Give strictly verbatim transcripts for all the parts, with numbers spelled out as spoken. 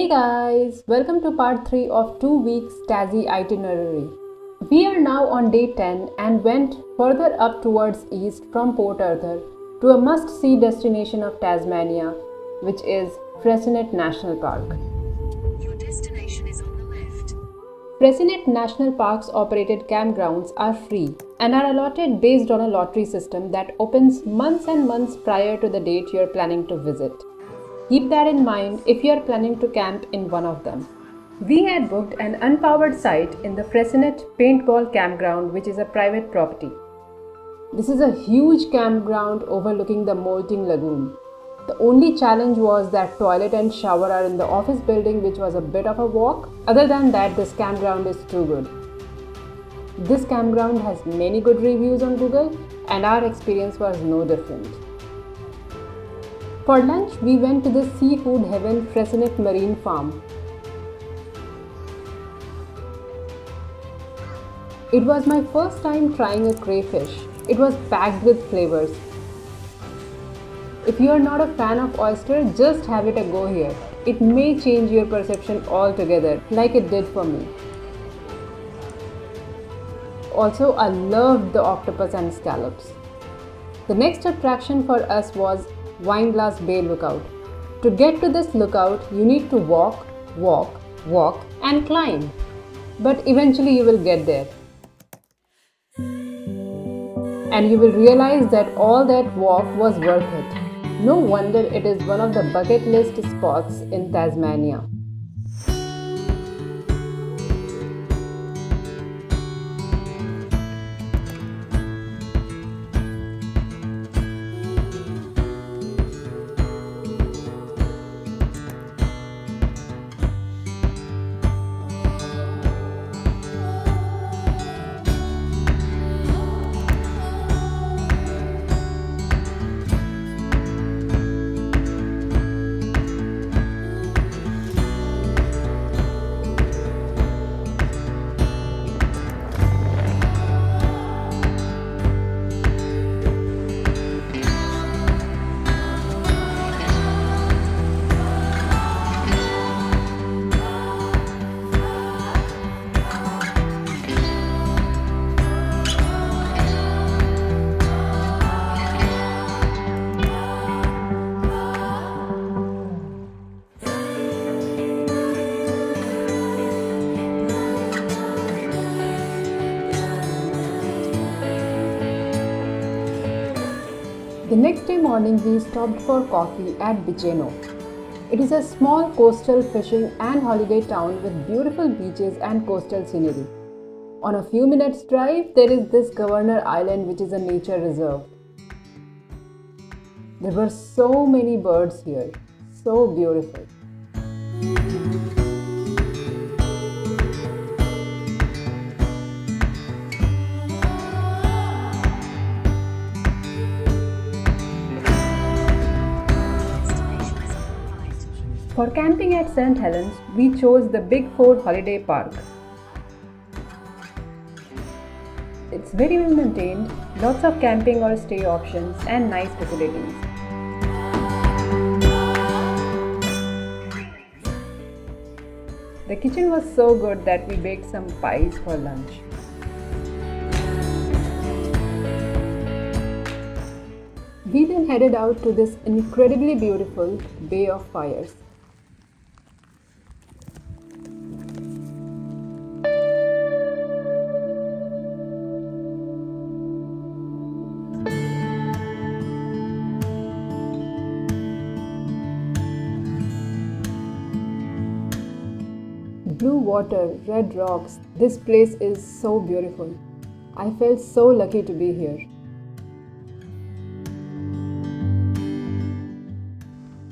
Hey guys, welcome to part three of two weeks Tassie itinerary. We are now on day ten and went further up towards east from Port Arthur to a must-see destination of Tasmania, which is Freycinet National Park. Your destination is on the left. Freycinet National Park's operated campgrounds are free and are allotted based on a lottery system that opens months and months prior to the date you are planning to visit. Keep that in mind if you are planning to camp in one of them. We had booked an unpowered site in the Freycinet Paintball Campground, which is a private property. This is a huge campground overlooking the Moulting Lagoon. The only challenge was that toilet and shower are in the office building, which was a bit of a walk. Other than that, this campground is too good. This campground has many good reviews on Google and our experience was no different. For lunch, we went to the seafood heaven Freycinet Marine Farm. It was my first time trying a crayfish. It was packed with flavors. If you are not a fan of oyster, just have it a go here. It may change your perception altogether, like it did for me. Also, I loved the octopus and scallops. The next attraction for us was Wineglass Bay lookout. To get to this lookout, you need to walk, walk, walk and climb. But eventually you will get there. And you will realize that all that walk was worth it. No wonder it is one of the bucket list spots in Tasmania. The next day morning, we stopped for coffee at Bicheno. It is a small coastal fishing and holiday town with beautiful beaches and coastal scenery. On a few minutes drive, there is this Governor Island, which is a nature reserve. There were so many birds here, so beautiful. For camping at Saint Helens, we chose the Big Four Holiday Park. It's very well maintained, lots of camping or stay options and nice facilities. The kitchen was so good that we baked some pies for lunch. We then headed out to this incredibly beautiful Bay of Fires. Blue water, red rocks, this place is so beautiful. I felt so lucky to be here.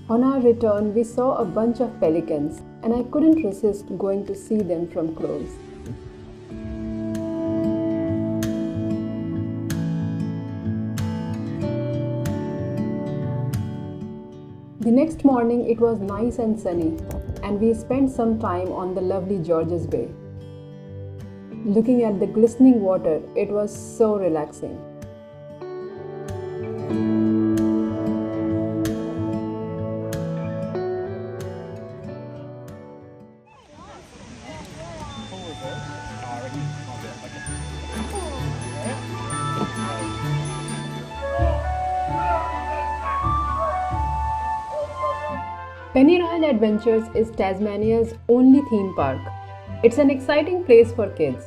On our return, we saw a bunch of pelicans and I couldn't resist going to see them from close. The next morning, it was nice and sunny. And we spent some time on the lovely George's Bay. Looking at the glistening water, it was so relaxing. Penny Royal Adventures is Tasmania's only theme park. It's an exciting place for kids.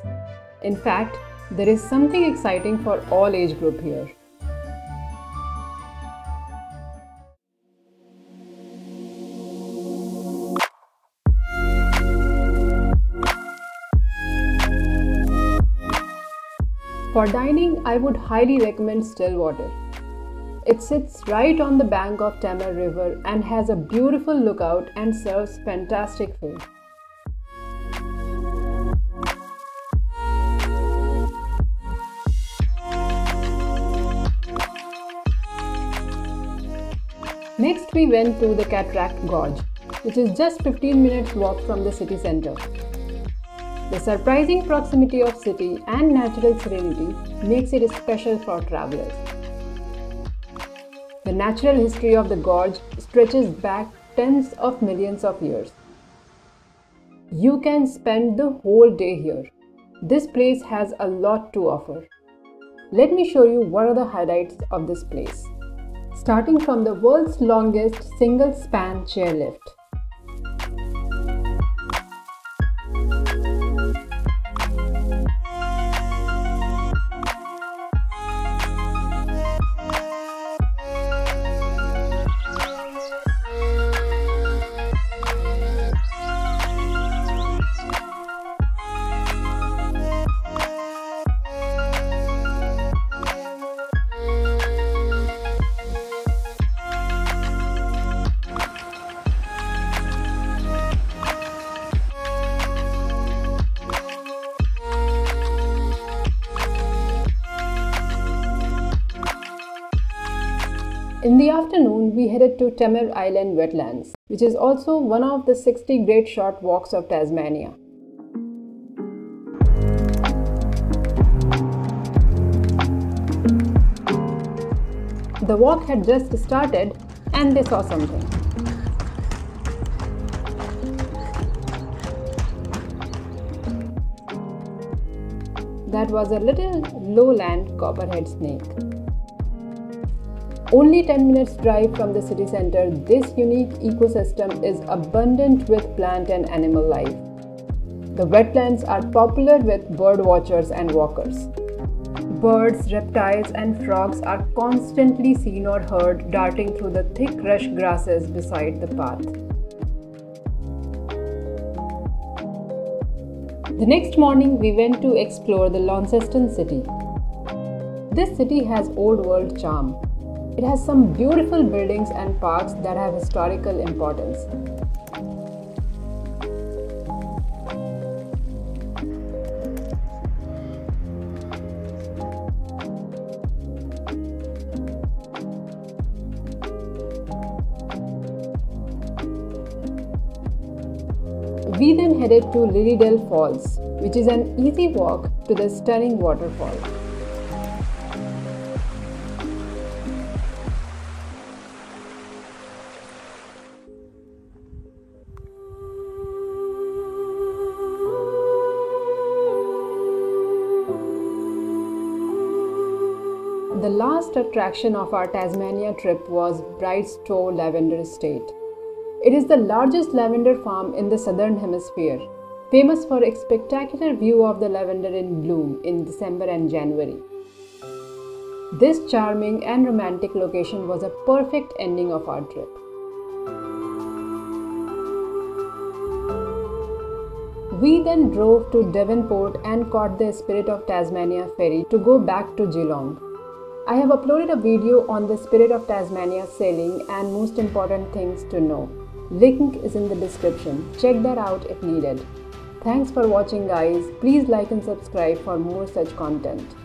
In fact, there is something exciting for all age group here. For dining, I would highly recommend Stillwater. It sits right on the bank of Tamar River and has a beautiful lookout and serves fantastic food. Next, we went to the Cataract Gorge, which is just fifteen minutes walk from the city centre. The surprising proximity of city and natural serenity makes it special for travelers. The natural history of the gorge stretches back tens of millions of years. You can spend the whole day here. This place has a lot to offer. Let me show you what are the highlights of this place. Starting from the world's longest single span chairlift. In the afternoon, we headed to Tamar Island Wetlands, which is also one of the sixty great short walks of Tasmania. The walk had just started and they saw something. That was a little lowland copperhead snake. Only ten minutes drive from the city center, this unique ecosystem is abundant with plant and animal life. The wetlands are popular with bird watchers and walkers. Birds, reptiles and frogs are constantly seen or heard darting through the thick rush grasses beside the path. The next morning we went to explore the Launceston city. This city has old world charm. It has some beautiful buildings and parks that have historical importance. We then headed to Lilydale Falls, which is an easy walk to the stunning waterfall. The last attraction of our Tasmania trip was Bridestowe Lavender Estate. It is the largest lavender farm in the southern hemisphere, famous for its spectacular view of the lavender in bloom in December and January. This charming and romantic location was a perfect ending of our trip. We then drove to Devonport and caught the Spirit of Tasmania ferry to go back to Geelong. I have uploaded a video on the Spirit of Tasmania sailing and most important things to know. Link is in the description. Check that out if needed. Thanks for watching guys. Please like and subscribe for more such content.